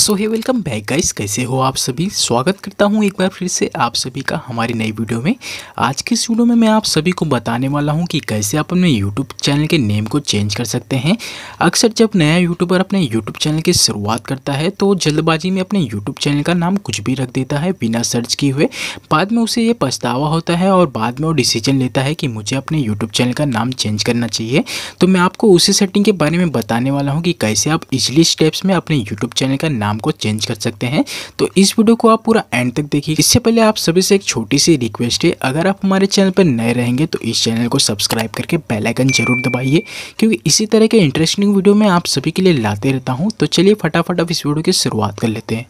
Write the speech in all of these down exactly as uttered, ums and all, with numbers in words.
सो hey welcome back guys, कैसे हो आप सभी। स्वागत करता हूं एक बार फिर से आप सभी का हमारी नई वीडियो में। आज के इस वीडियो में मैं आप सभी को बताने वाला हूं कि कैसे आप अपने YouTube चैनल के नेम को चेंज कर सकते हैं। अक्सर जब नया यूट्यूबर अपने YouTube चैनल की शुरुआत करता है तो जल्दबाजी में अपने YouTube चैनल का नाम कुछ भी रख देता है बिना सर्च किए हुए। बाद में उसे ये पछतावा होता है और बाद में वो डिसीजन लेता है कि मुझे अपने यूट्यूब चैनल का नाम चेंज करना चाहिए। तो मैं आपको उसी सेटिंग के बारे में बताने वाला हूँ कि कैसे आप इजली स्टेप्स में अपने यूट्यूब चैनल का नाम को चेंज कर सकते हैं। तो इस वीडियो को आप पूरा एंड तक देखिए। इससे पहले आप सभी से एक छोटी सी रिक्वेस्ट है, अगर आप हमारे चैनल पर नए रहेंगे तो इस चैनल को सब्सक्राइब करके बेल आइकन जरूर दबाइए, क्योंकि इसी तरह के इंटरेस्टिंग वीडियो मैं आप सभी के लिए लाते रहता हूं। तो चलिए फटाफट अब इस वीडियो की शुरुआत कर लेते हैं।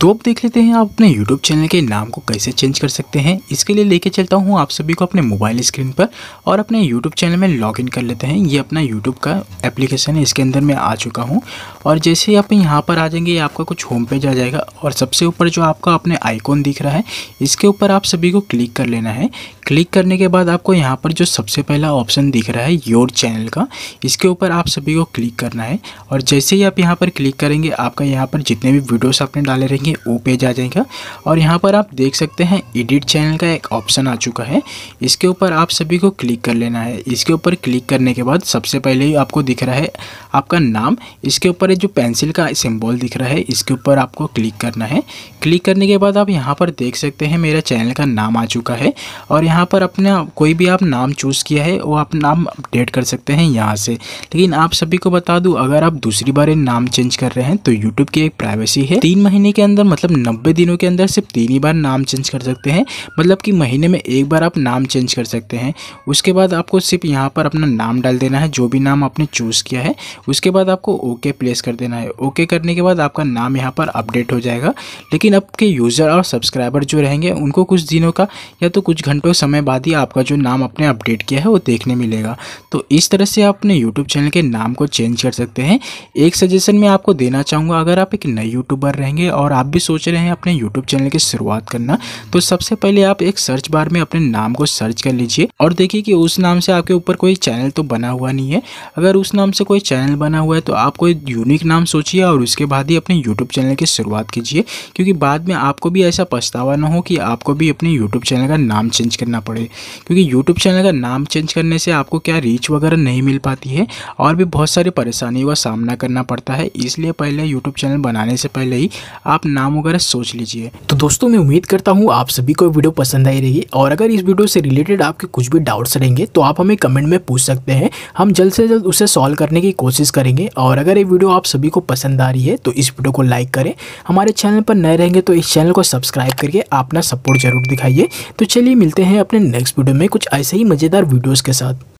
तो अब देख लेते हैं आप अपने YouTube चैनल के नाम को कैसे चेंज कर सकते हैं। इसके लिए लेके चलता हूं आप सभी को अपने मोबाइल स्क्रीन पर और अपने YouTube चैनल में लॉगिन कर लेते हैं। ये अपना YouTube का एप्लीकेशन है, इसके अंदर मैं आ चुका हूं। और जैसे ही आप यहां पर आ जाएंगे आपका कुछ होम पेज आ जाएगा और सबसे ऊपर जो आपका अपने आइकॉन दिख रहा है इसके ऊपर आप सभी को क्लिक कर लेना है। क्लिक करने के बाद आपको यहाँ पर जो सबसे पहला ऑप्शन दिख रहा है योर चैनल का, इसके ऊपर आप सभी को क्लिक करना है। और जैसे ही आप यहाँ पर क्लिक करेंगे आपका यहाँ पर जितने भी वीडियोस आपने डाले रहेंगे वो पेज आ जाएगा। और यहाँ पर आप देख सकते हैं एडिट चैनल का एक ऑप्शन आ चुका है, इसके ऊपर आप सभी को क्लिक कर लेना है। इसके ऊपर क्लिक करने के बाद सबसे पहले ही आपको दिख रहा है आपका नाम, इसके ऊपर जो पेंसिल का सिम्बॉल दिख रहा है इसके ऊपर आपको क्लिक करना है। क्लिक करने के बाद आप यहाँ पर देख सकते हैं मेरा चैनल का नाम आ चुका है। और यहाँ पर अपना कोई भी आप नाम चूज़ किया है वो आप नाम अपडेट कर सकते हैं यहाँ से। लेकिन आप सभी को बता दूं, अगर आप दूसरी बार नाम चेंज कर रहे हैं तो यूट्यूब की एक प्राइवेसी है, तीन महीने के अंदर मतलब नब्बे दिनों के अंदर सिर्फ तीन ही बार नाम चेंज कर सकते हैं। मतलब कि महीने में एक बार आप नाम चेंज कर सकते हैं। उसके बाद आपको सिर्फ यहाँ पर अपना नाम डाल देना है, जो भी नाम आपने चूज़ किया है। उसके बाद आपको ओके प्लेस कर देना है। ओके करने के बाद आपका नाम यहाँ पर अपडेट हो जाएगा। लेकिन आपके यूज़र और सब्सक्राइबर जो रहेंगे उनको कुछ दिनों का या तो कुछ घंटों समय बाद ही आपका जो नाम आपने अपडेट किया है वो देखने मिलेगा। तो इस तरह से आप अपने YouTube चैनल के नाम को चेंज कर सकते हैं। एक सजेशन मैं आपको देना चाहूँगा, अगर आप एक नए यूट्यूबर रहेंगे और आप भी सोच रहे हैं अपने YouTube चैनल की शुरुआत करना, तो सबसे पहले आप एक सर्च बार में अपने नाम को सर्च कर लीजिए और देखिए कि उस नाम से आपके ऊपर कोई चैनल तो बना हुआ नहीं है। अगर उस नाम से कोई चैनल बना हुआ है तो आप कोई यूनिक नाम सोचिए और उसके बाद ही अपने यूट्यूब चैनल की शुरुआत कीजिए, क्योंकि बाद में आपको भी ऐसा पछतावा ना हो कि आपको भी अपने यूट्यूब चैनल का नाम चेंज करना पड़े। क्योंकि यूट्यूब चैनल का नाम चेंज करने से आपको क्या रीच वगैरह नहीं मिल पाती है और भी बहुत सारी परेशानियों का सामना करना पड़ता है। इसलिए पहले यूट्यूब चैनल बनाने से पहले ही आप नाम वगैरह सोच लीजिए। तो दोस्तों, मैं उम्मीद करता हूँ आप सभी को वीडियो पसंद आई रहेगी। और अगर इस वीडियो से रिलेटेड आपके कुछ भी डाउट्स रहेंगे तो आप हमें कमेंट में पूछ सकते हैं, हम जल्द से जल्द उसे सॉल्व करने की कोशिश करेंगे। और अगर ये वीडियो आप सभी को पसंद आ रही है तो इस वीडियो को लाइक करें, हमारे चैनल पर नए रहेंगे तो इस चैनल को सब्सक्राइब करके अपना सपोर्ट जरूर दिखाइए। तो चलिए मिलते हैं अपने नेक्स्ट वीडियो में कुछ ऐसे ही मज़ेदार वीडियोस के साथ।